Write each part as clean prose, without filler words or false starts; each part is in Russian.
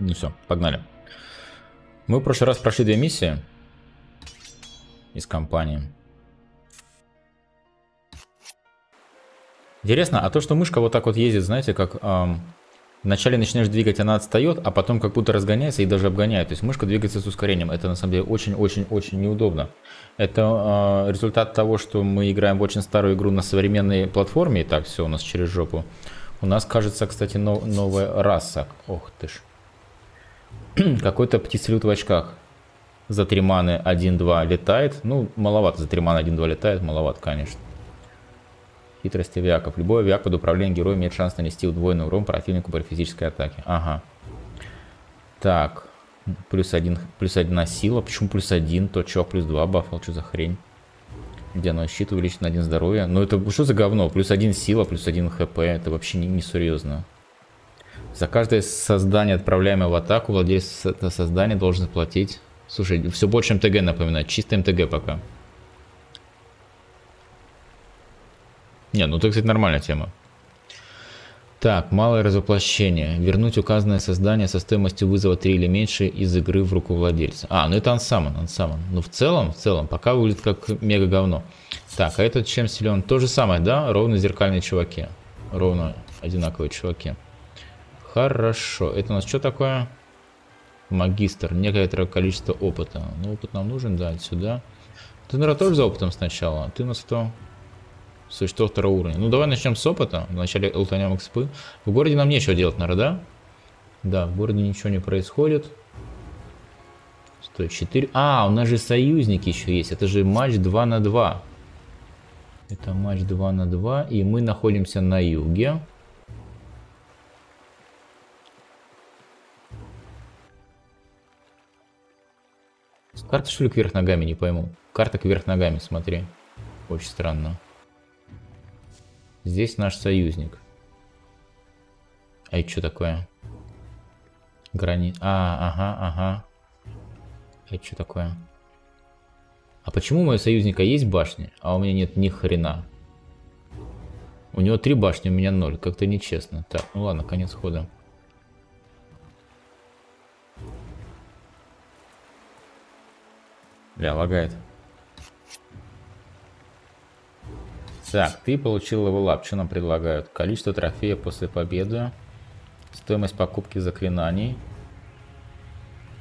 Ну все, погнали. Мы в прошлый раз прошли 2 миссии из компании. Интересно, а то, что мышка вот так вот ездит, знаете, как вначале начинаешь двигать, она отстает, а потом как будто разгоняется и даже обгоняет. То есть мышка двигается с ускорением. Это на самом деле очень-очень-очень неудобно. Это результат того, что мы играем в очень старую игру на современной платформе. И так все у нас через жопу. У нас, кажется, кстати, новая раса. Ох ты ж. Какой-то птицелюд в очках. За 3 маны 1-2 летает. Ну, маловато. За 3 маны 1-2 летает. Маловато, конечно. Хитрость авиаков. Любой авиак под управлением героя имеет шанс нанести удвоенный урон противнику при физической атаке. Ага. Так. Плюс 1 сила. Почему плюс 1? То чё, плюс 2 бафал? Что за хрень? Где оно? Щит увеличит на 1 здоровье. Ну это что за говно? Плюс 1 сила, плюс 1 хп. Это вообще не серьезно. За каждое создание, отправляемое в атаку, владелец этого создания должен платить. Слушай, все больше МТГ напоминает. Чисто МТГ пока. Не, ну это, кстати, нормальная тема. Так, малое развоплощение. Вернуть указанное создание со стоимостью вызова 3 или меньше из игры в руку владельца. А, ну это ансамон, ансамон. Ну в целом, пока выглядит как мега говно. Так, а этот чем силен? То же самое, да? Ровно зеркальные чуваки. Ровно одинаковые чуваки. Хорошо. Это у нас что такое? Магистр. Некоторое количество опыта. Ну опыт нам нужен, да, отсюда. Ты, наверное, тоже за опытом сначала. Ты у нас кто? Существо 2-го уровня. Ну, давай начнем с опыта. Вначале лутанем экспы. В городе нам нечего делать, наверное, да? Да, в городе ничего не происходит. 104. А, у нас же союзники еще есть. Это же матч 2 на 2. Это матч 2 на 2. И мы находимся на юге. Карта, что ли, кверх ногами? Не пойму. Карта кверх ногами, смотри. Очень странно. Здесь наш союзник. А это что такое? Граница. Ага. А это что такое? А почему у моего союзника есть башни, а у меня нет ни хрена? У него 3 башни, у меня 0. Как-то нечестно. Так, ну ладно, конец хода. Бля, лагает. Так, ты получил левелап. Что нам предлагают? Количество трофея после победы. Стоимость покупки заклинаний.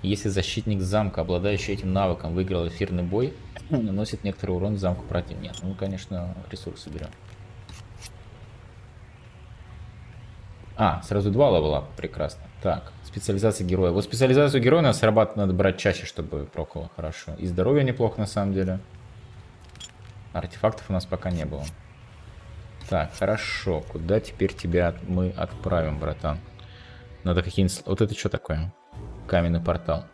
Если защитник замка, обладающий этим навыком, выиграл эфирный бой, наносит некоторый урон замку противника. Ну, конечно, ресурсы берем. А, сразу 2 левелапа. Прекрасно. Так, специализация героя. Вот специализацию героя надо срабатывать, надо брать чаще, чтобы проколо хорошо. И здоровье неплохо, на самом деле. Артефактов у нас пока не было. Так, хорошо. Куда теперь тебя мы отправим, братан? Надо какие-нибудь... Вот это что такое? Каменный портал.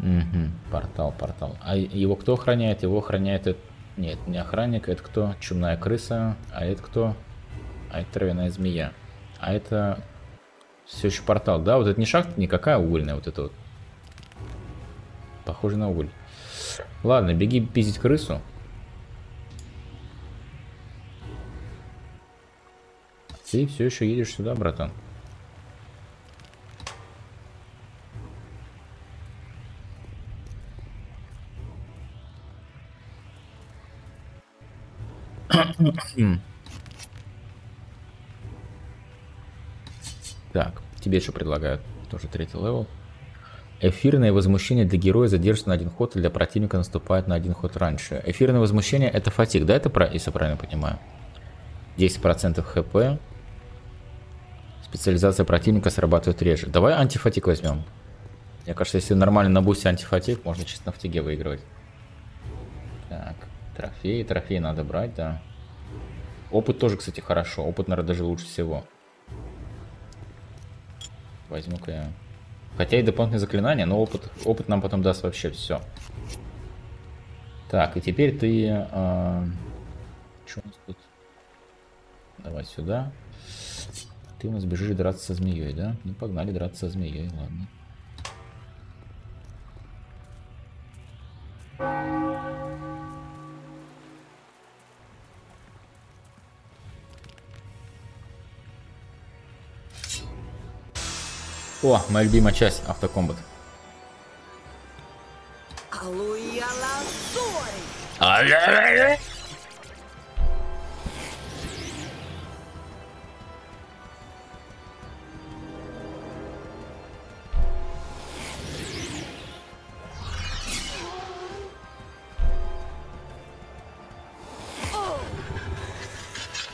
Угу. Портал. А его кто охраняет? Его охраняет... Нет, не охранник. Это кто? Чумная крыса. А это кто? А это травяная змея. А это... Все еще портал. Да, вот это не шахта никакая угольная. Вот это вот. Похоже на уголь. Ладно, беги пиздить крысу. Ты все еще едешь сюда, братан. Так, тебе еще предлагают тоже 3-й левел. Эфирное возмущение для героя задержится на 1 ход, и для противника наступает на 1 ход раньше. Эфирное возмущение — это фатиг, да, это, если я правильно понимаю? 10% хп. Специализация противника срабатывает реже. Давай антифатиг возьмем. Мне кажется, если нормально на бусте антифатиг, можно чисто на фатиге выигрывать. Так, трофеи надо брать, да. Опыт тоже, кстати, хорошо. Опыт, наверное, даже лучше всего. Возьму-ка я... Хотя и дополнительные заклинания, но опыт нам потом даст вообще все. Так, и теперь ты... Что у нас тут? Давай сюда. Ты у нас бежишь драться со змеей, да? Ну, погнали драться со змеей, ладно. О, моя любимая часть, автокомбат.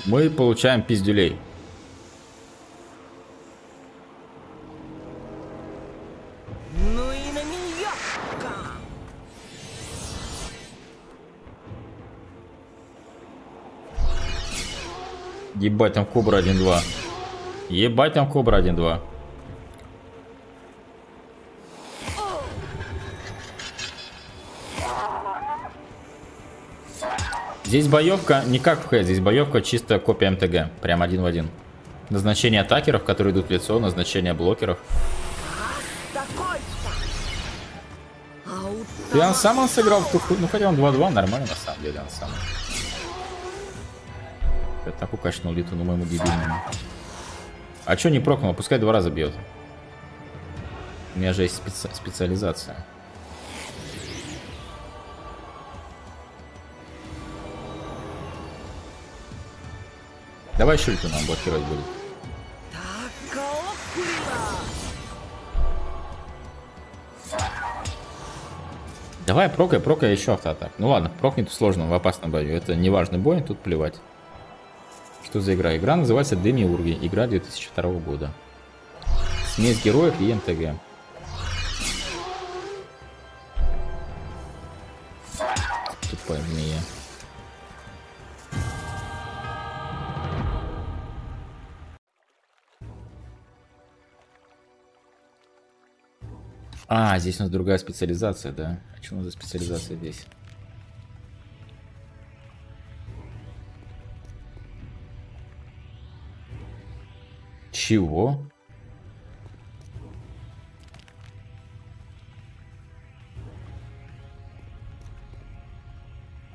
Мы получаем пиздюлей. Ебать, там Кобра 1-2. Ебать, там Кобра 1-2. Здесь боевка не как в Х, здесь боевка чисто копия МТГ. Прям один в один. Назначение атакеров, которые идут в лицо, назначение блокеров. Ты он сам сыграл в ту хуйню. Ну хотя он 2-2, нормально на самом деле он сам. Я так укачнул литу, ну моему дебильному. А чё не прокнул? Пускай два раза бьет. У меня же есть специализация. Давай шульту нам блокировать будет. Давай прокай еще автоатак. Ну ладно, прокнет в сложном, в опасном бою. Это не важный бой, тут плевать. Что за игра? Игра называется Демиург. Игра 2002 года. Смесь героев и МТГ. Тупая змея. А, здесь у нас другая специализация, да? А что у нас за специализация здесь? Чего?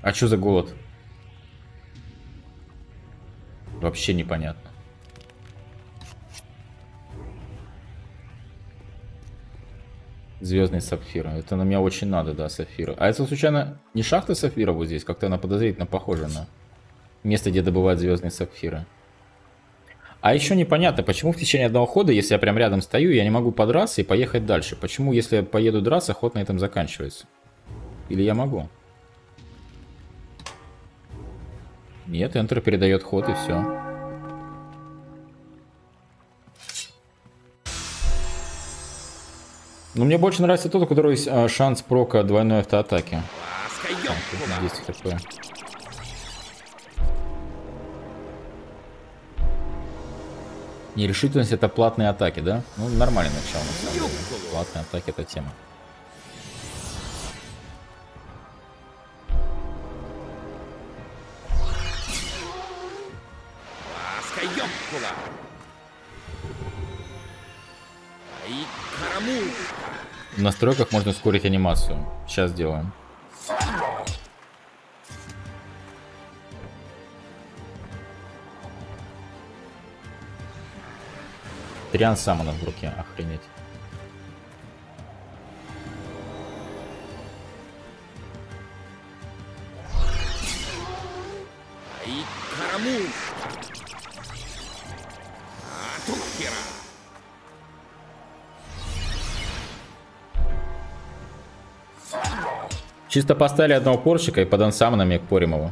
А что за голод? Вообще непонятно. Звездные сапфиры. Это на меня очень надо, да, сапфиры. А это случайно не шахта сапфира вот здесь? Как-то она подозрительно похожа на место, где добывают звездные сапфиры. А еще непонятно, почему в течение одного хода, если я прям рядом стою, я не могу подраться и поехать дальше. Почему, если я поеду драться, ход на этом заканчивается? Или я могу? Нет, Enter передает ход и все. Но мне больше нравится тот, у которого есть шанс прока двойной автоатаки. Так, такое. Нерешительность — это платные атаки, да? Ну, нормальное начало, на самом деле. Платные атаки — это тема. В настройках можно ускорить анимацию. Сейчас делаем. Триан Саммона в руке, охренеть. Чисто поставили одного порщика и под ансамблем я порим его.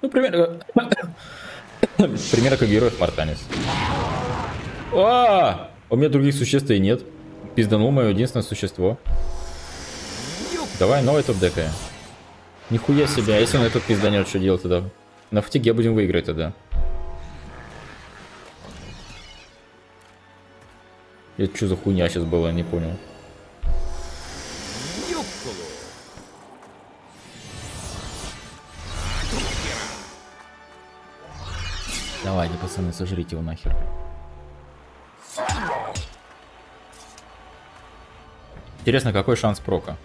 Ну, примерно... Пример как героев Мартанис. А-а-а! У меня других существ и нет. Пизданул мое единственное существо. Давай новый топ-дека. Нихуя себе, а если он этот пизданет, что делать тогда? На ФТГ будем выиграть тогда. Это что за хуйня сейчас была, я не понял. Давайте, пацаны, сожрите его нахер. Интересно, какой шанс прока?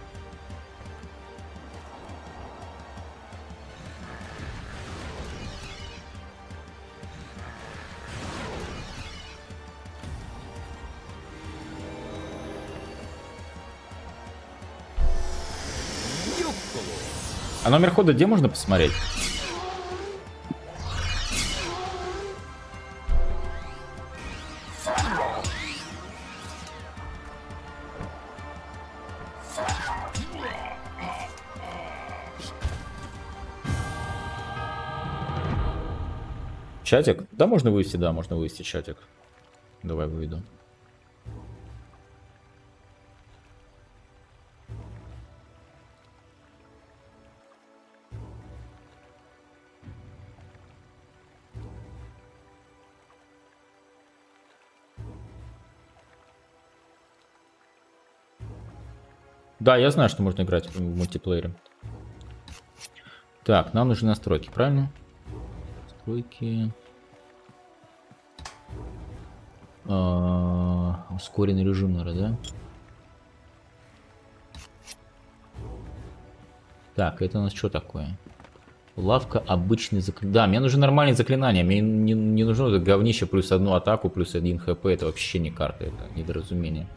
А номер хода где можно посмотреть? Чатик? Да, можно вывести чатик. Давай выведу. Да, я знаю, что можно играть в мультиплеере. Так, нам нужны настройки, правильно? Настройки. Ускоренный режим, наверное, да? Так, это у нас что такое? Лавка, обычный заклинание. Да, мне нужны нормальные заклинания. Мне не нужно это говнище плюс одну атаку, плюс 1 хп. Это вообще не карта, это недоразумение.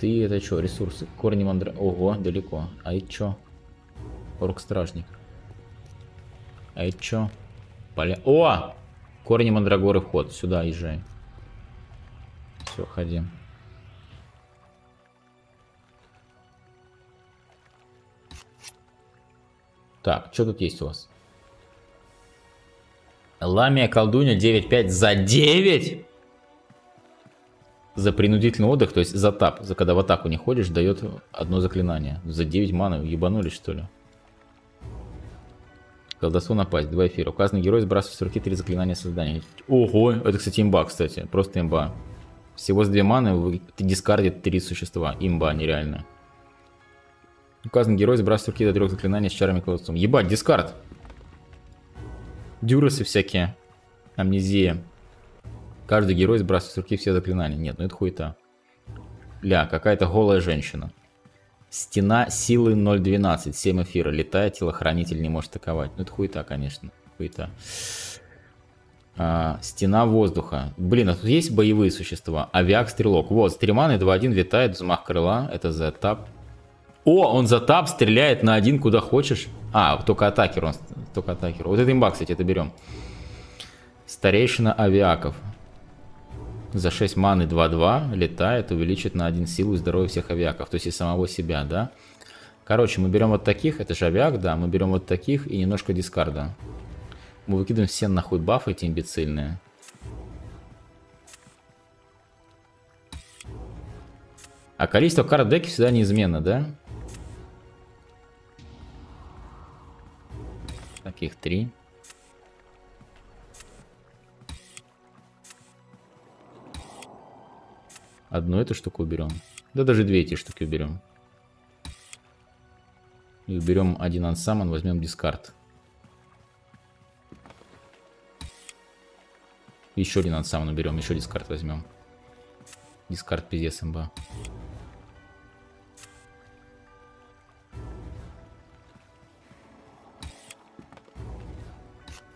Ты это что, ресурсы? Корни мандра... Ого, далеко. А это что? Орк-стражник. А это что? Поля... О! Корни мандрагоры вход. Сюда езжай. Все, ходи. Так, что тут есть у вас? Ламия, колдунья, 9-5 за 9? За принудительный отдых, то есть за тап, за когда в атаку не ходишь, дает одно заклинание. За 9 маны ебанулись, что ли? Колдовство напасть, 2 эфира. Указанный герой сбрасывает с руки 3 заклинания создания. Ого, это, кстати, имба, кстати. Просто имба. Всего с 2 маны дискардит 3 существа. Имба, нереально. Указанный герой сбрасывает с руки до 3 заклинаний с чарами колдовством. Ебать, дискард! Дюрасы всякие. Амнезия. Каждый герой сбрасывает с руки все заклинания. Нет, ну это хуета. Ля, какая-то голая женщина. Стена силы 0.12, 7 эфира. Летает, телохранитель не может атаковать. Ну это хуета, конечно. Хуета. Стена воздуха. Блин, а тут есть боевые существа? Авиак, стрелок. Вот, стриманы 2-1, летает, взмах крыла. Это за тап. О, он за тап стреляет на один, куда хочешь. А, только атакер он. Только атакер. Вот это имба, кстати, это берем. Старейшина авиаков. За 6 маны 2-2 летает, увеличит на 1 силу и здоровье всех авиаков. То есть и самого себя, да? Короче, мы берем вот таких, это же авиак, да, мы берем вот таких и немножко дискарда. Мы выкидываем все нахуй бафы эти имбецильные. А количество карт в деке всегда неизменно, да? Таких 3. Одну эту штуку уберем. Да даже 2 эти штуки уберем. И уберем один ансамбль, возьмем дискард. Еще один ансамбль уберем, еще дискард возьмем. Дискард пиздец имба.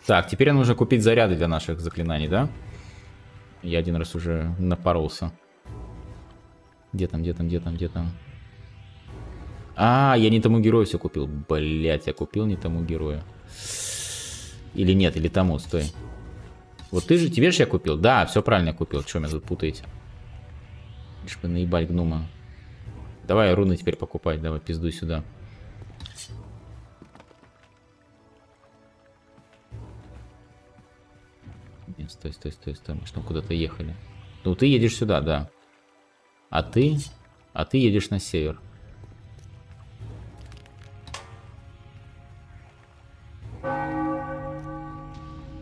Так, теперь нужно купить заряды для наших заклинаний, да? Я один раз уже напоролся. Где там, где там, где там, где там? А, я не тому герою все купил. Блять, я купил не тому герою. Или нет, или тому, стой. Вот ты же, тебе же я купил? Да, все правильно я купил. Че меня тут путаете? Лишь бы наебать гнума. Давай руны теперь покупать, давай пиздуй сюда. Нет, стой, стой, стой, стой. Мы что, куда-то ехали? Ну ты едешь сюда, да. А ты едешь на север. А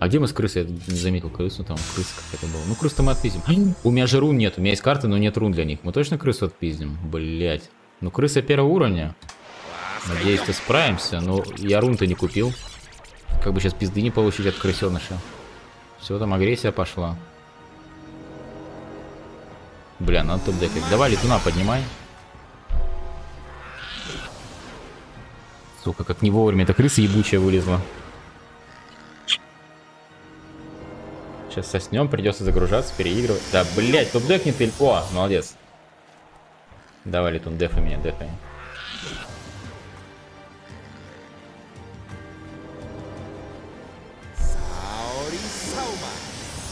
где мы с крысой? Я не заметил крысу, там крыса какая-то была. Ну крысу-то мы отпиздим. У меня же рун нет, у меня есть карты, но нет рун для них. Мы точно крысу отпиздим? Блять. Ну крыса 1-го уровня. Надеюсь, ты справимся, но я рун-то не купил. Как бы сейчас пизды не получить от крысеныша. Все, там агрессия пошла. Бля, надо топ-дефект. Давай летуна поднимай. Сука, как не вовремя. Эта крыса ебучая вылезла. Сейчас соснем, придется загружаться, переигрывать. Да, блядь, топ-дефнет или... О, молодец. Давай летун, дефай меня, дефай.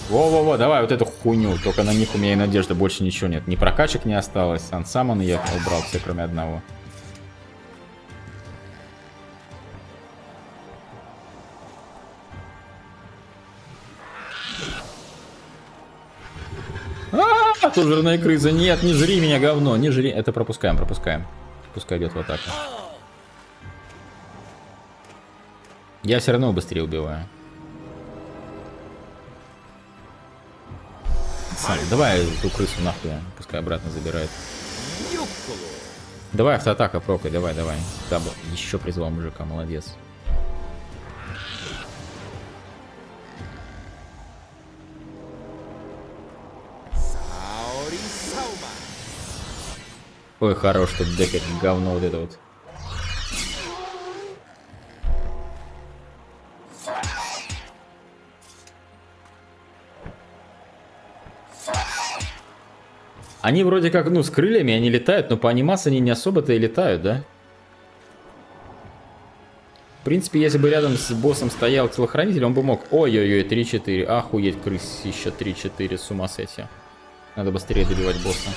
Во-во-во, давай вот эту хуйню. Только на них у меня и надежда, больше ничего нет. Ни прокачек не осталось. Ансамон я убрал все, кроме одного. А-а-а, тут жирная крыса. Нет, не жри меня, говно. Не жри. Это пропускаем, пропускаем. Пускай идет в атаку. Я все равно быстрее убиваю. Давай эту крысу нахуй, пускай обратно забирает. Давай автоатака, прокай, давай, давай. Дабл. Еще призвал мужика, молодец. Ой, хорош, тут декать говно вот это вот. Они вроде как, ну, с крыльями они летают, но по анимации они не особо-то и летают, да? В принципе, если бы рядом с боссом стоял телохранитель, он бы мог... Ой-ой-ой, 3-4, охуеть, крысища, 3-4, с ума сойти. Надо быстрее добивать босса.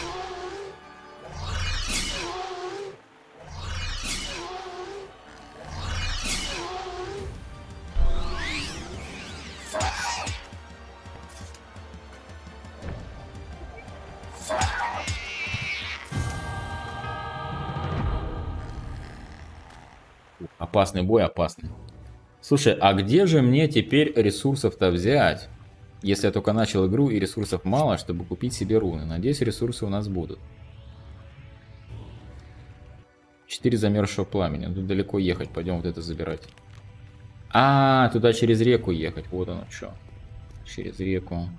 Опасный бой, опасный. Слушай, а где же мне теперь ресурсов-то взять? Если я только начал игру и ресурсов мало, чтобы купить себе руны. Надеюсь, ресурсы у нас будут. 4 замерзшего пламени. Тут далеко ехать, пойдем вот это забирать. А, туда через реку ехать. Вот оно что. Через реку.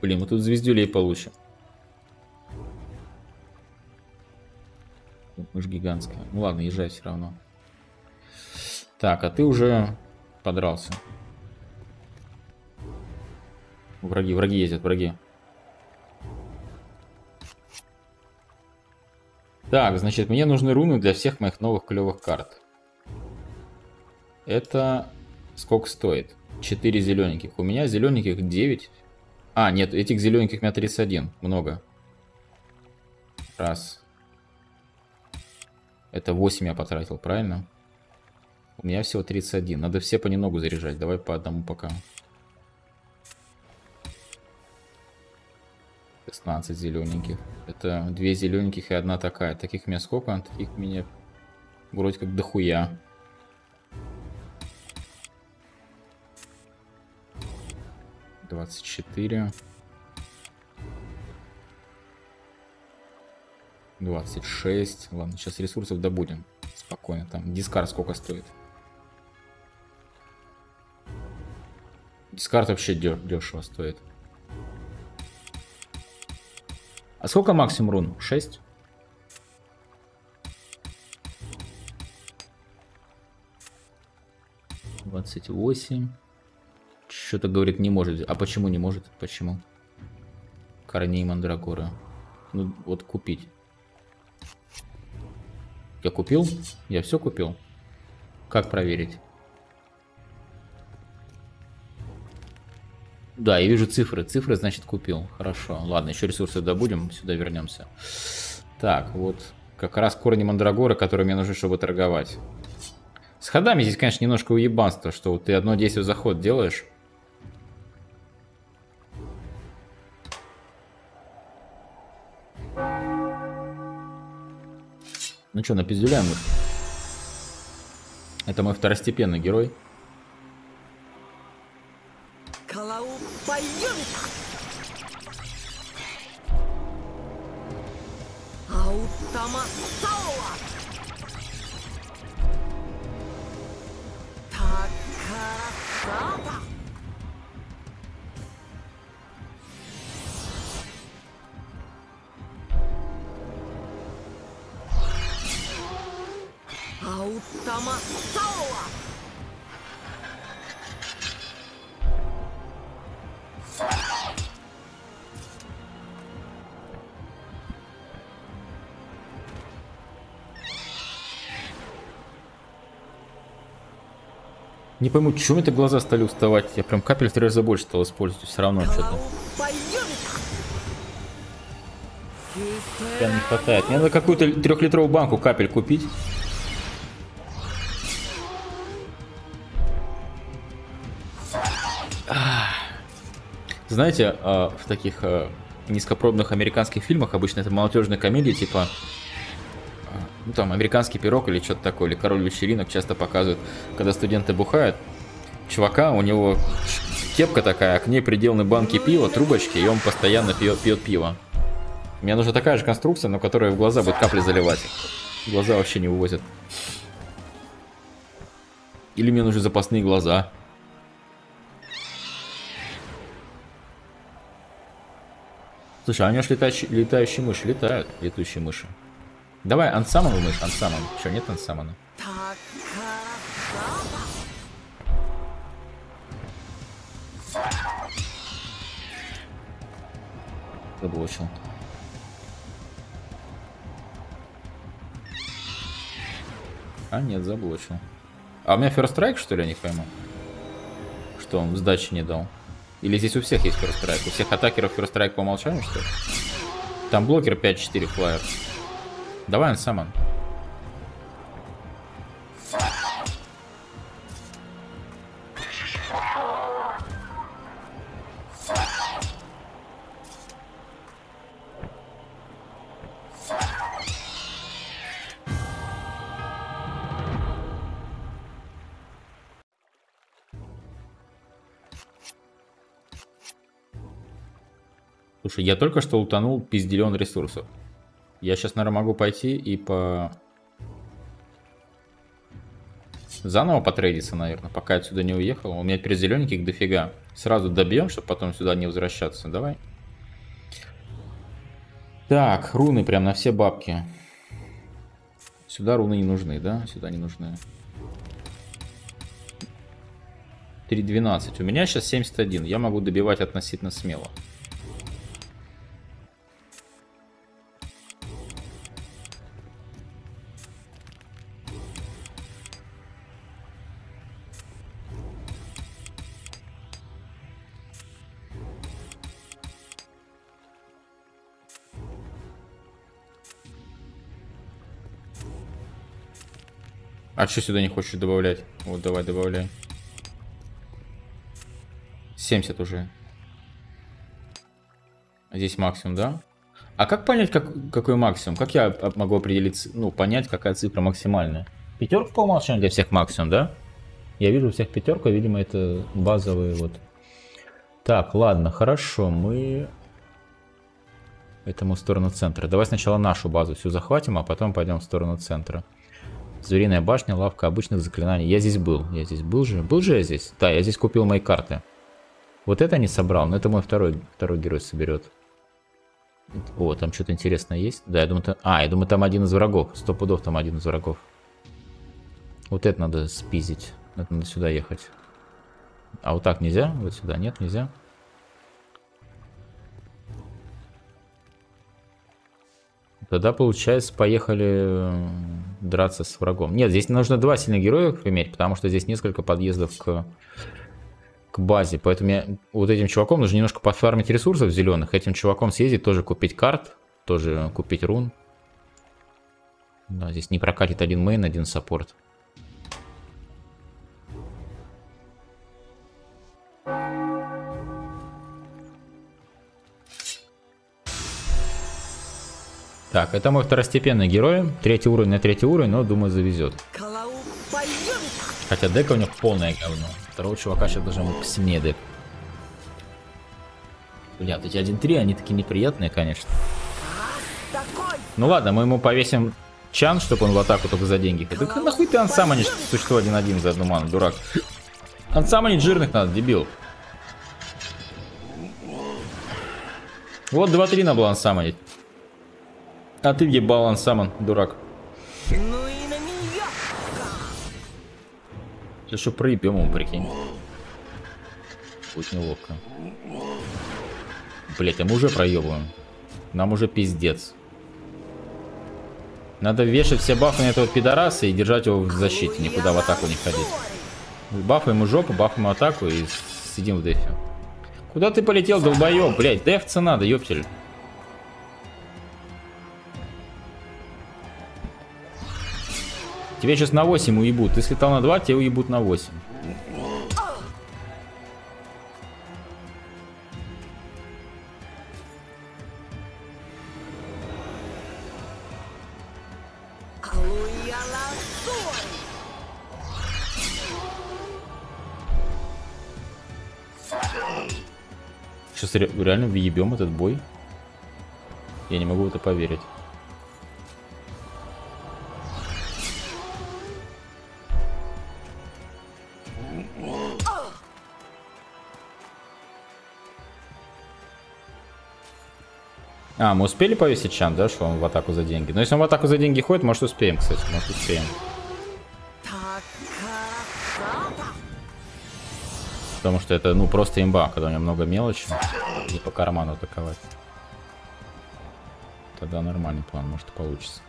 Блин, мы тут звездюлей получим. Мы же гигантская. Ну ладно, езжай все равно. Так, а ты уже подрался. Враги, враги ездят, враги. Так, значит, мне нужны руны для всех моих новых клевых карт. Это сколько стоит? 4 зелененьких. У меня зелененьких 9. А, нет, этих зелененьких у меня 31. Много. Раз. Это 8 я потратил, правильно? У меня всего 31. Надо все понемногу заряжать. Давай по одному пока. 16 зелененьких. Это 2 зелененьких и 1 такая. Таких у меня сколько? Таких у меня вроде как дохуя. Двадцать 24, 26. Ладно, сейчас ресурсов добудем. Спокойно, там дискард сколько стоит? Дискард вообще дешево стоит. А сколько максимум рун? 6? Двадцать 28. Что-то говорит, не может. А почему не может? Почему? Корней мандрагора. Ну, вот купить. Я купил? Я все купил? Как проверить? Да, я вижу цифры. Цифры, значит, купил. Хорошо. Ладно, еще ресурсы добудем. Сюда вернемся. Так, вот. Как раз корни мандрагора, которые мне нужны, чтобы торговать. С ходами здесь, конечно, немножко уебанство, что вот ты одно действие за ход делаешь. Ну что, напиздюляем их. Это мой второстепенный герой. Не пойму, чего у меня так глаза стали уставать. Я прям капель в 3 раза больше стал использовать. Все равно что-то. Прям не хватает. Мне надо какую-то 3-литровую банку капель купить. Знаете, в таких низкопробных американских фильмах обычно это молодежные комедии, типа, ну там, «Американский пирог» или что-то такое, или «Король вечеринок» часто показывают, когда студенты бухают, чувака, у него кепка такая, а к ней приделаны банки пива, трубочки, и он постоянно пьет пиво. Мне нужна такая же конструкция, но которая в глаза будет капли заливать. Глаза вообще не вывозят. Или мне нужны запасные глаза. Слушай, а у него же летающие мыши. Летают летающие мыши. Давай ансамон мышь, ансамон. Че, нет ансамона? Заблочил. А нет, заблочил. А у меня first strike, что ли, я не пойму? Что он сдачи не дал? Или здесь у всех есть first strike? У всех атакеров first strike по умолчанию, что ли? Там блокер 5-4 флайер. Давай ансамон. Слушай, я только что утонул пизделен ресурсов. Я сейчас, наверное, могу пойти и заново потрейдиться, наверное, пока отсюда не уехал. У меня теперь зелененьких дофига. Сразу добьем, чтобы потом сюда не возвращаться. Давай. Так, руны прям на все бабки. Сюда руны не нужны, да? Сюда не нужны. 3.12. У меня сейчас 71. Я могу добивать относительно смело. А что сюда не хочешь добавлять? Вот, давай, добавляй. 70 уже. Здесь максимум, да? А как понять, какой максимум? Как я могу определить, ну, понять, какая цифра максимальная? Пятерка по умолчанию для всех максимум, да? Я вижу у всех пятерка, видимо, это базовые вот. Так, ладно, хорошо, мы... Этому в сторону центра. Давай сначала нашу базу всю захватим, а потом пойдем в сторону центра. Звериная башня, лавка обычных заклинаний. Я здесь был же. Был же я здесь? Да, я здесь купил мои карты. Вот это не собрал, но это мой второй герой соберет. О, там что-то интересное есть. Да, я думаю, там... А, я думаю, там один из врагов. 100 пудов там один из врагов. Вот это надо спиздить. Это надо сюда ехать. А вот так нельзя? Вот сюда нет, нельзя. Тогда, получается, поехали драться с врагом. Нет, здесь нужно 2 сильных героя иметь, потому что здесь несколько подъездов к базе. Поэтому я, вот этим чуваком нужно немножко подфармить ресурсов зеленых. Этим чуваком съездить, тоже купить карт, тоже купить рун. Да, здесь не прокатит один мейн, один саппорт. Так, это мой второстепенный герой. 3-й уровень на 3-й уровень, но, думаю, завезет. Хотя дека у них полное говно. Второго чувака сейчас должен быть посильнее дек. Бля, вот эти 1-3, они такие неприятные, конечно. Ну ладно, мы ему повесим чан, чтобы он в атаку только за деньги. Да нахуй ты ансамонишь существо 1-1 за одну ману, дурак. Ансамонить жирных надо, дебил. Вот 2-3 надо было ансамонить. А ты ебал ансамон, дурак. Сейчас что, проебем ему, прикинь. Будет неловко. Блять, а мы уже проебываем. Нам уже пиздец. Надо вешать все бафы на этого пидораса и держать его в защите, никуда в атаку не ходить. Бафаем ему жопу, бафаем ему атаку и сидим в дефе. Куда ты полетел, долбоёб, блядь? Дефца надо, ёптель. Тебе сейчас на 8 уебут. Ты слетал на 2, тебе уебут на 8. Сейчас реально въебем этот бой. Я не могу в это поверить. А, мы успели повесить чан, да, что он в атаку за деньги? Но если он в атаку за деньги ходит, может успеем, кстати, может успеем. Потому что это, ну, просто имба, когда у него много мелочи. И по карману атаковать. Тогда нормальный план, может, получится.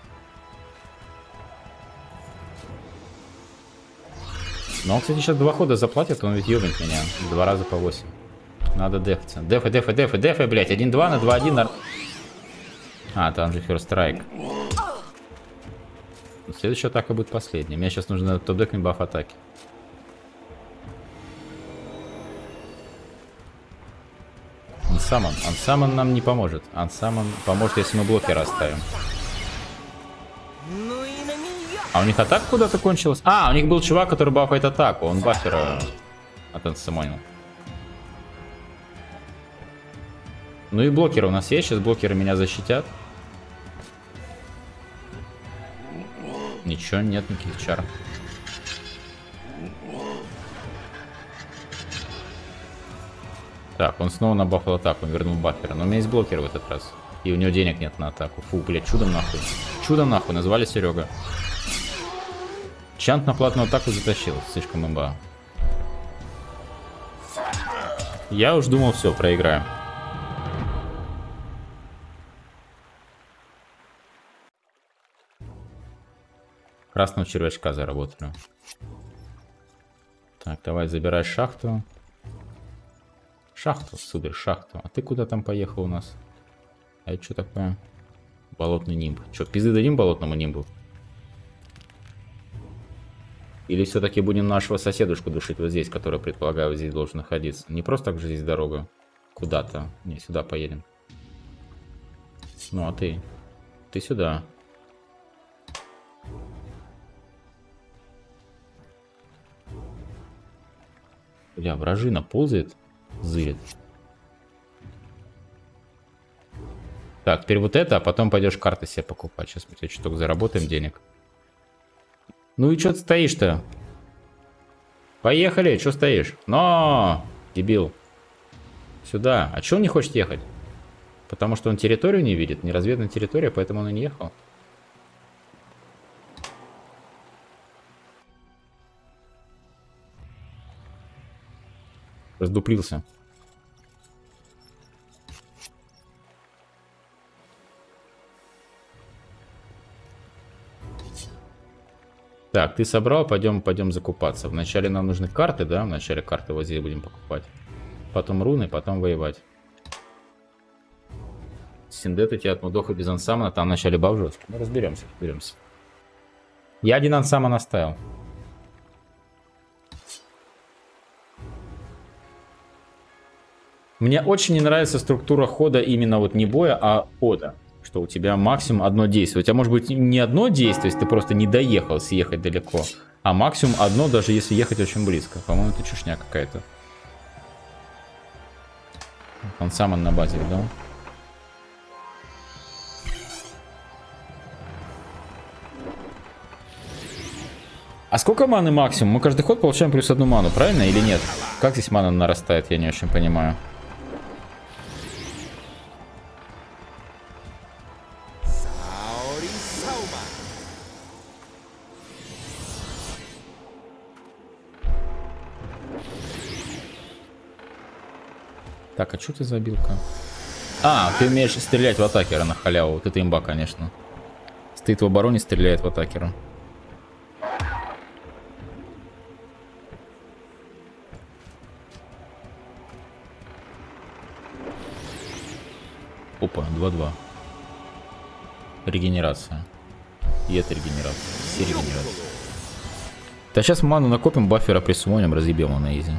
Но он, кстати, сейчас два хода заплатит, он ведь ебнет меня. 2 раза по 8. Надо дефаться. Дефай, дефай, дефай, дефай, блядь. 1-2 на 2-1 на... А, там же First Strike. Следующая атака будет последняя. Мне сейчас нужно топ-декнуть баф атаки. Ансамон. Ансамон нам не поможет. Ансамон поможет, если мы блокера оставим. А у них атака куда-то кончилась? А, у них был чувак, который бафает атаку. Он бафера от ансамонил. Ну и блокеры у нас есть, сейчас блокеры меня защитят. Ничего, нет никаких чар. Так, он снова набафал атаку, он вернул баффера. Но у меня есть блокеры в этот раз. И у него денег нет на атаку. Фу, блядь, чудом нахуй. Чудом нахуй, назвали Серега. Чант на платную атаку затащил, слишком имба. Я уж думал, все, проиграю. Красного червячка заработали. Так, давай забирай шахту. Шахту, супер, шахту. А ты куда там поехал у нас? А это что такое? Болотный нимб. Что, пизды дадим болотному нимбу? Или все-таки будем нашего соседушку душить вот здесь, который, предполагаю, здесь должен находиться? Не просто так же здесь дорога. Куда-то. Не, сюда поедем. Ну, а ты? Ты сюда. Бля, вражина ползает, зырит. Так, теперь вот это, а потом пойдешь карты себе покупать. Сейчас мы тебе чуток заработаем денег. Ну и что ты стоишь-то? Поехали, что стоишь? Но, дебил. Сюда. А что он не хочет ехать? Потому что он территорию не видит, не разведана территория, поэтому он и не ехал. Раздуплился. Так, ты собрал, пойдем закупаться. Вначале нам нужны карты, да? Вначале карты вот здесь будем покупать. Потом руны, потом воевать. Синдет у тебя от мудоха без ансамона, там вначале бабжет. Мы разберемся, разберемся. Я один ансамон оставил. Мне очень не нравится структура хода, именно вот не боя, а хода. Что у тебя максимум одно действие. У тебя может быть не одно действие, если ты просто не доехал, съехать далеко. А максимум одно, даже если ехать очень близко. По-моему, это чушня какая-то. Он сам он на базе, да? А сколько маны максимум? Мы каждый ход получаем плюс одну ману, правильно или нет? Как здесь мана нарастает, я не очень понимаю. Так, а что ты за билка? А, ты умеешь стрелять в атакера на халяву. Вот это имба, конечно. Стоит в обороне, стреляет в атакера. Опа, 2-2. Регенерация. И это регенерация. Все регенерации. Да сейчас ману накопим, баффера присумоним, разъебем его на изи.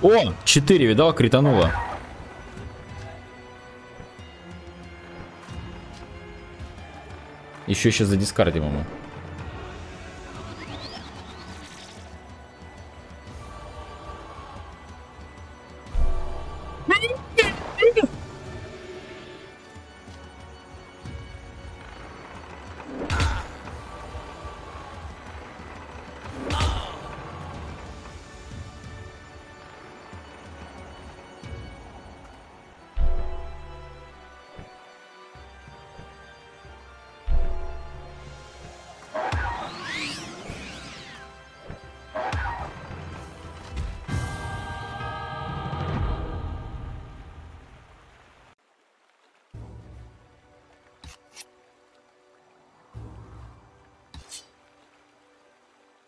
О, 4, видал, критануло. Еще сейчас задискардим ему.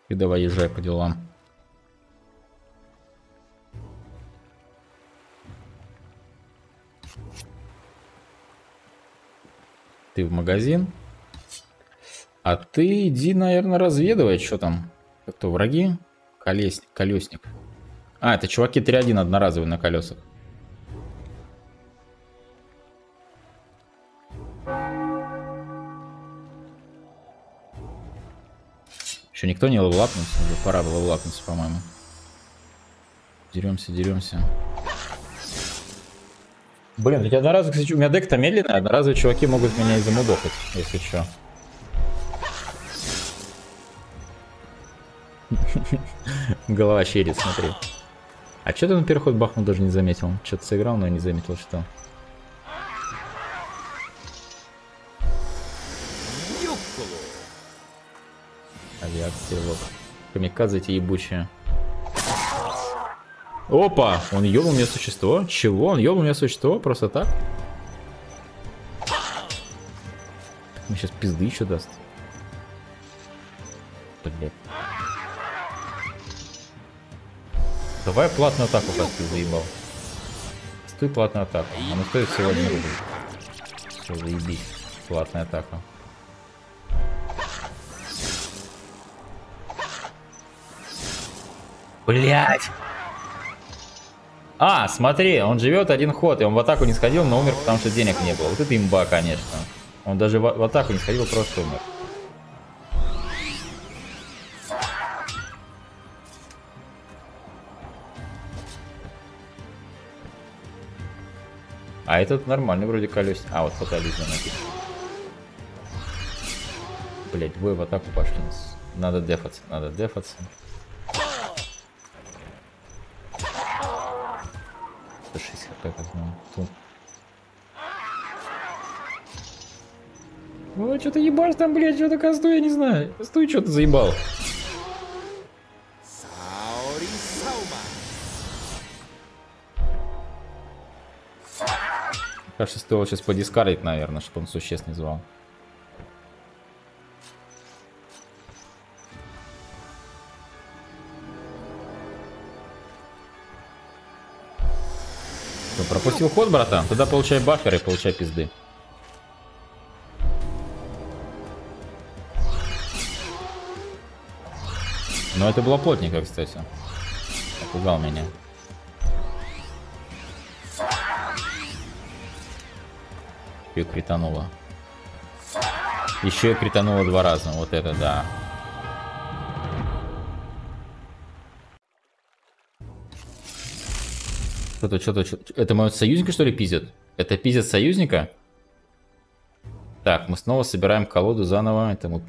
И давай езжай по делам. Ты в магазин. А ты иди, наверное, разведывай, что там. Кто враги? Колесник. А, это чуваки 3-1 одноразовые на колесах. Что, никто не левелапнулся? Уже пора было левелапнуться, по-моему. Деремся. Блин, ведь одноразовый, кстати, у меня дек-то медленный, одноразовые чуваки могут меня и замудохать, если что. Голова щерит, смотри. А что ты на первый ход бахнул, даже не заметил? Что-то сыграл, но я не заметил, что... Камикадзе эти ебучие. Опа! Он ёбнул мне существо? Чего? Он ёбнул мне существо? Просто так? Мне сейчас пизды еще даст. Блядь. Давай платную атаку, как ты заебал. Стой, платная атака. Она стоит всего 1 рубль. Все, заебись. Платная атака. Блять! А, смотри, он живет 1 ход, и он в атаку не сходил, но умер, потому что денег не было. Вот это имба, конечно. Он даже в атаку не сходил, просто умер. А этот нормальный вроде колесник. А, вот фатализм написано. Блять, двое в атаку пошли. Надо дефаться, Ой, что-то ебашь там, блядь, что-то кастуй, я не знаю. Кастуй, что-то заебал. Кажется, стоило сейчас подискарить, наверное, чтобы он существ не звал. Пропустил ход, братан? Тогда получай баффер и получай пизды. Но это было плотненько, кстати. Напугал меня. И критануло. Еще и критануло 2 раза. Вот это да. Что-то, это моего союзника, что ли, пиздят? Это пиздят союзника? Так, мы снова собираем колоду заново этому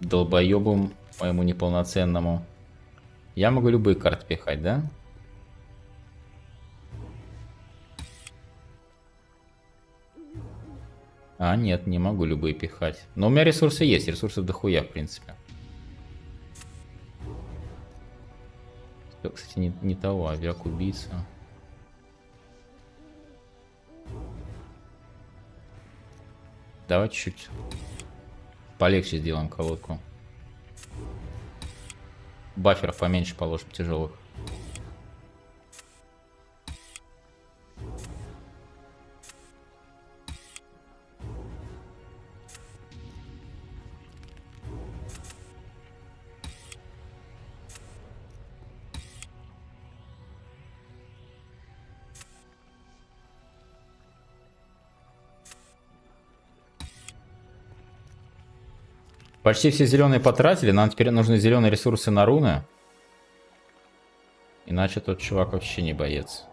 долбоебу моему неполноценному. Я могу любые карты пихать, да? А, нет, не могу любые пихать. Но у меня ресурсы есть, ресурсов дохуя, в принципе. Что, кстати, не того, авиакубийца. Давай чуть-чуть полегче сделаем колодку. Баферов поменьше положим, тяжелых. Почти все зеленые потратили, нам теперь нужны зеленые ресурсы на руны. Иначе тот чувак вообще не боец.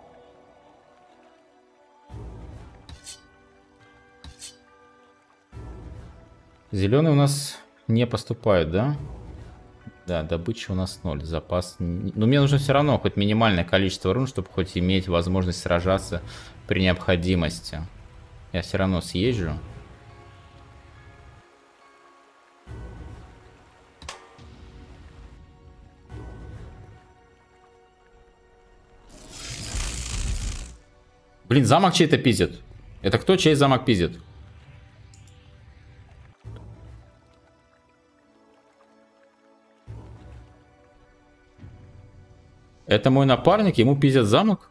Зеленые у нас не поступают, да? Да, добыча у нас 0, запас... Но мне нужно все равно хоть минимальное количество рун, чтобы хоть иметь возможность сражаться при необходимости. Я все равно съезжу. Блин, замок чей-то пиздит. Это кто чей замок пиздит? Это мой напарник, ему пиздят замок?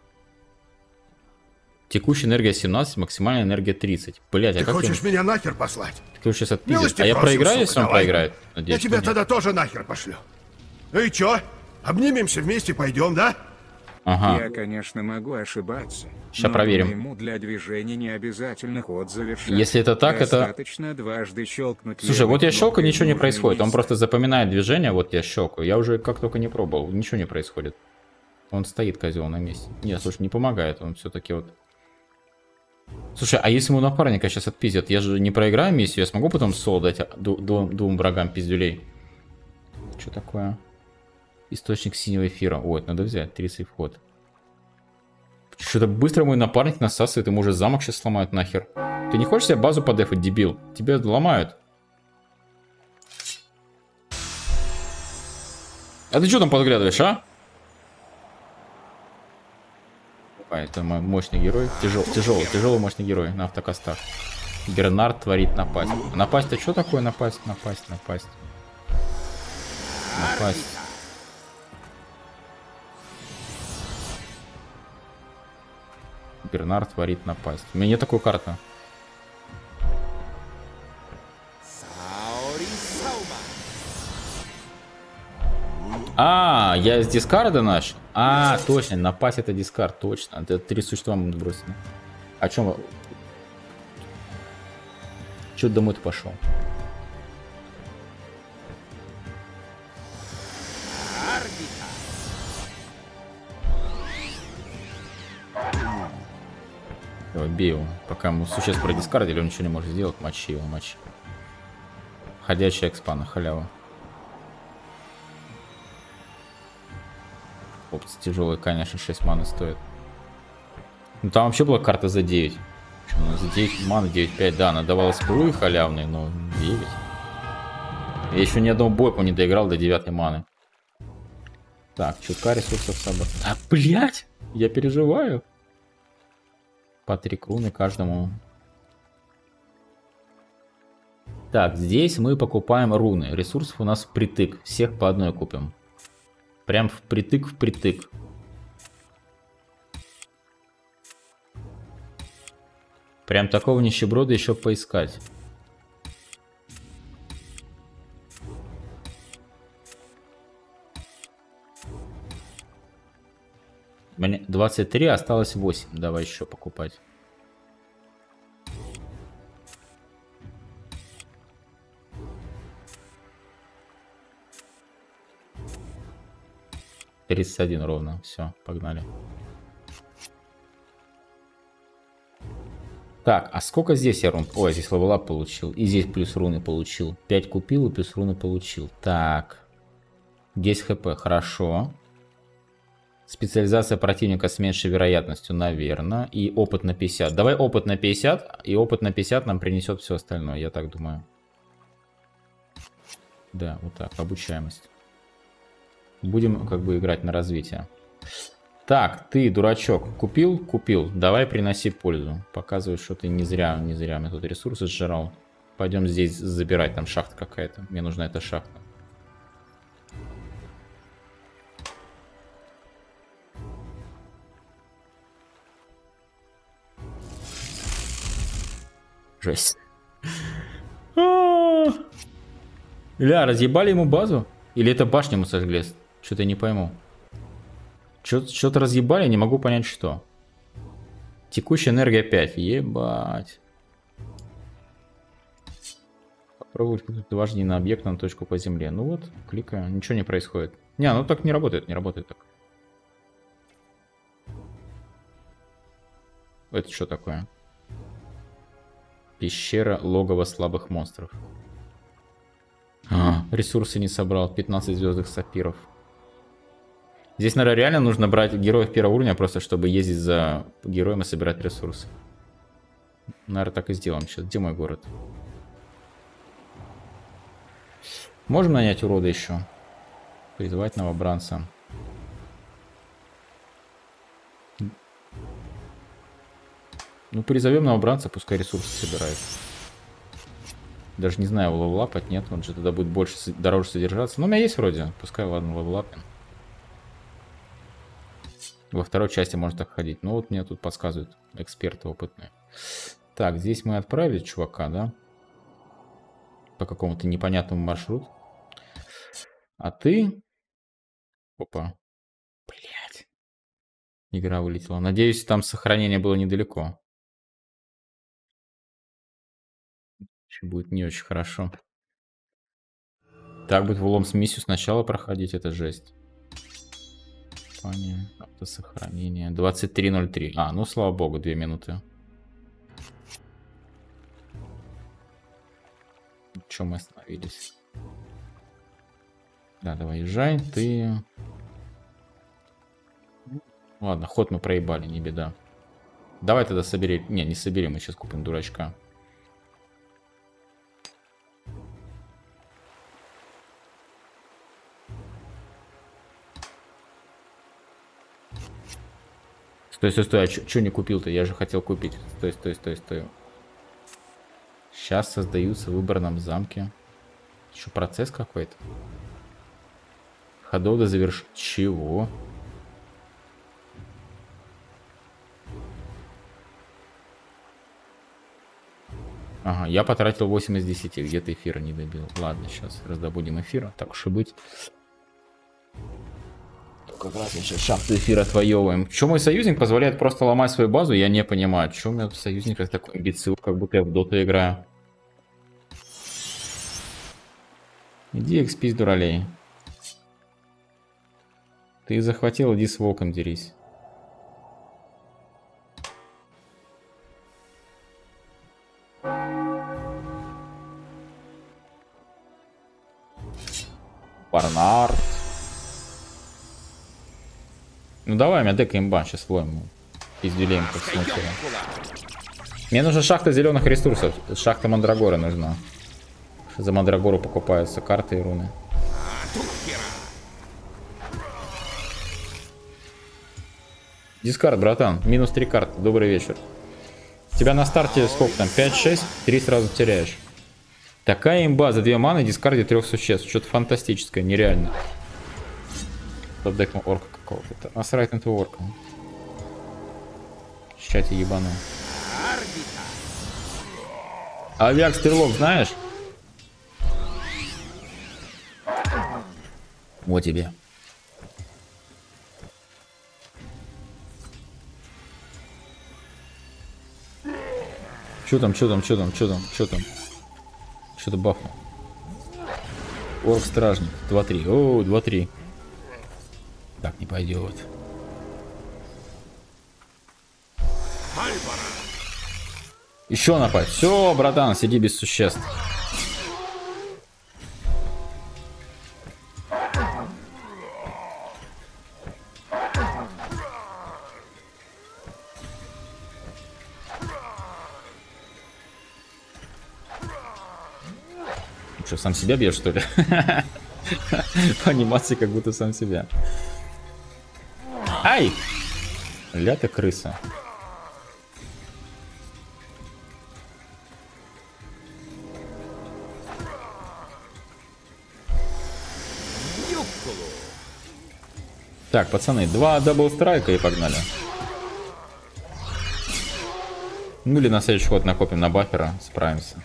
Текущая энергия 17, максимальная энергия 30. Блять, а как ты хочешь меня нахер послать? Ты сейчас отпиздит. А я проиграю, если он проиграет? Надеюсь, я тебя тогда тоже нахер пошлю. Ну и чё? Обнимемся вместе, пойдем, да? Ага. Я, конечно, могу ошибаться. Сейчас проверим. Ему для движения не обязательно ход завершать. Если это так, достаточно дважды щелкнуть. Слушай, вот я щелкаю, ничего не происходит. Он просто запоминает движение, вот я щелкаю. Я уже как только не пробовал, ничего не происходит. Он стоит, козел, на месте. Нет, слушай, не помогает, он все-таки вот... Слушай, а если ему напарника сейчас отпиздят, я же не проиграю миссию, я смогу потом соло дать двум врагам пиздюлей? Что такое? Источник синего эфира. Ой, надо взять. 30 вход. Что-то быстро мой напарник насасывает. Ему уже замок сейчас сломают нахер. Ты не хочешь себе базу подефать, дебил? Тебя ломают. А ты что там подглядываешь, а? А, это мой мощный герой. Тяжелый мощный герой на автокастах. Гернард творит напасть. Напасть-то что такое напасть? Напасть. Бернард творит напасть. У меня нет такой карты. А, я с дискарда наш? А, точно, напасть это дискард, точно. Это три существа мы бросили. О чем? Чё домой-то пошел? Бей его, пока мы существ продискардили, он ничего не может сделать. Мочи его, мочи. Ходячая экспа на халяву. Опция тяжелая, конечно, 6 маны стоит. Ну там вообще была карта за 9. Почему? За 9 маны, 9-5, да, она давала спруи халявные, но 9. Я еще ни одного бойку не доиграл до 9 маны. Так, чутка ресурсов собрал. А, блять! Я переживаю. По 3 круны каждому. Так, здесь мы покупаем руны. Ресурсов у нас впритык. Всех по одной купим. Прям впритык. Прям такого нищеброда еще поискать. Мне 23, осталось 8. Давай еще покупать. Тридцать один ровно. Все, погнали. Так, а сколько здесь я рун? Ой, здесь левелап получил. И здесь плюс руны получил. 5 купил и плюс руны получил. Так. 10 хп, хорошо. Специализация противника с меньшей вероятностью, наверное. И опыт на 50. Давай опыт на 50. И опыт на 50 нам принесет все остальное, я так думаю. Да, вот так, обучаемость. Будем как бы играть на развитие. Так, ты, дурачок, купил? Купил. Давай приноси пользу. Показывай, что ты не зря мне тут ресурсы сжирал. Пойдем здесь забирать, там шахта какая-то. Мне нужна эта шахта. Жесть. Ля, разъебали ему базу? Или это башню ему сожгли? Что-то я не пойму. Что-то разъебали, не могу понять, что. Текущая энергия 5. Ебать. Попробовать дважды на объект, на точку по земле. Ну вот, кликаю, ничего не происходит. Не, ну так не работает так. Это что такое? Пещера, логово слабых монстров. А, ресурсы не собрал. 15 звездных сапиров. Здесь, наверное, реально нужно брать героев первого уровня, просто чтобы ездить за героем и собирать ресурсы. Наверное, так и сделаем сейчас. Где мой город? Можем нанять урода еще? Призвать новобранца. Ну, призовем новобранца, пускай ресурсы собирает. Даже не знаю, левелапать, нет, он же тогда будет больше, дороже содержаться. Но у меня есть вроде, пускай, ладно, левелапим. Во второй части можно так ходить. Ну вот мне тут подсказывают эксперты опытные. Так, здесь мы отправили чувака, да? По какому-то непонятному маршруту. А ты... Опа. Блять. Игра вылетела. Надеюсь, там сохранение было недалеко. Будет не очень хорошо. Так будет влом с миссию сначала проходить, это жесть. Автосохранение. 23:03. А, ну слава богу, 2 минуты. Че мы остановились? Да, давай езжай, ты... Ладно, ход мы проебали, не беда. Давай тогда собери... Не, не собери, мы сейчас купим дурачка. Стой, а что не купил-то? Я же хотел купить. Стой. Сейчас создаются в выборном замке. Еще процесс какой-то. Ходов до завершения. Чего? Ага, я потратил 8 из 10. Где-то эфира не добил. Ладно, сейчас раздобудем эфира. Так уж и быть. Как раз мы сейчас шахту эфира отвоевываем. Чё мой союзник позволяет просто ломать свою базу, я не понимаю. Чё у меня союзник такой бицил, как будто я в доту играю. Иди, экспись дуралей. Ты захватил, иди с волком дерись. Бернард. Ну давай, у меня дека имба, сейчас ловим. Пиздюлеем, как смотрю. Мне нужна шахта зеленых ресурсов. Шахта Мандрагора нужна. За Мандрагору покупаются карты и руны. Дискард, братан. Минус 3 карты. Добрый вечер. Тебя на старте сколько там? 5-6? 3 сразу теряешь. Такая имба за 2 маны, дискарде 3 существ. Что-то фантастическое, нереально. Под деком орка. Это насрать на твою орку. В чате ебану. Авиак стрелок, знаешь? Вот тебе. Чё там? Что-то бафнул. Орк стражник. 2-3. О, 2-3. Так не пойдет. Еще напасть. Все, братан, сиди без существ. Что, сам себя бьешь, что ли? По анимации как будто сам себя. Ай! Ля ты крыса. Так, пацаны, 2 дабл страйка и погнали. Ну или на следующий ход накопим на баффера, справимся.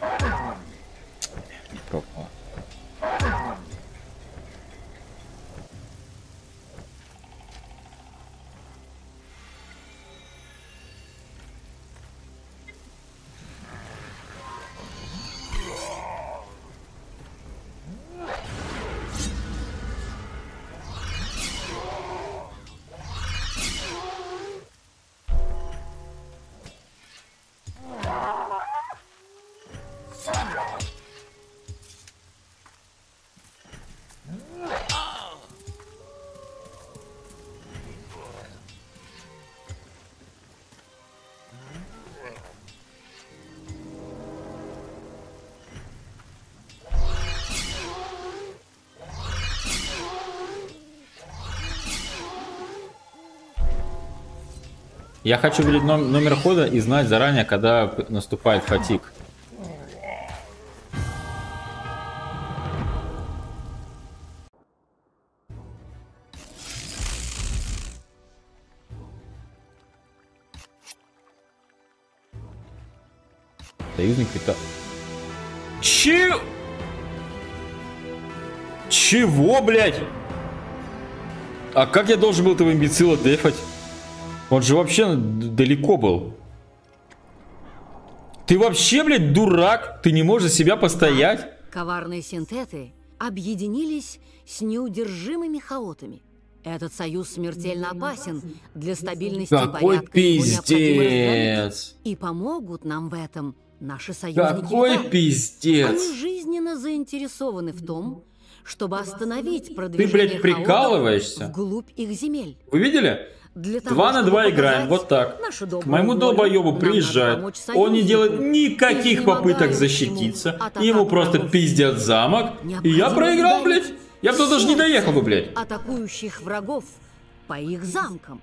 Я хочу видеть номер хода и знать заранее, когда наступает фатиг. Союзник питал. Чего, блядь? А как я должен был этого имбецила дефать? Он же вообще далеко был. Ты вообще, блядь, дурак? Ты не можешь себя постоять? Коварные синтеты объединились с неудержимыми хаотами. Этот союз смертельно опасен для стабильности порядка. Какой пиздец! И помогут нам в этом наши союзники. Какой пиздец! Они жизненно заинтересованы в том, чтобы остановить продвижение. Ты, блядь, прикалываешься? Вглубь их земель. Вы видели? 2 на 2 играем, вот так. К моему долбоебу приезжает, он не делает никаких попыток защититься, ему просто пиздят замок, и я проиграл, блядь. Я бы даже не доехал бы, блядь. Атакующих врагов по их замкам.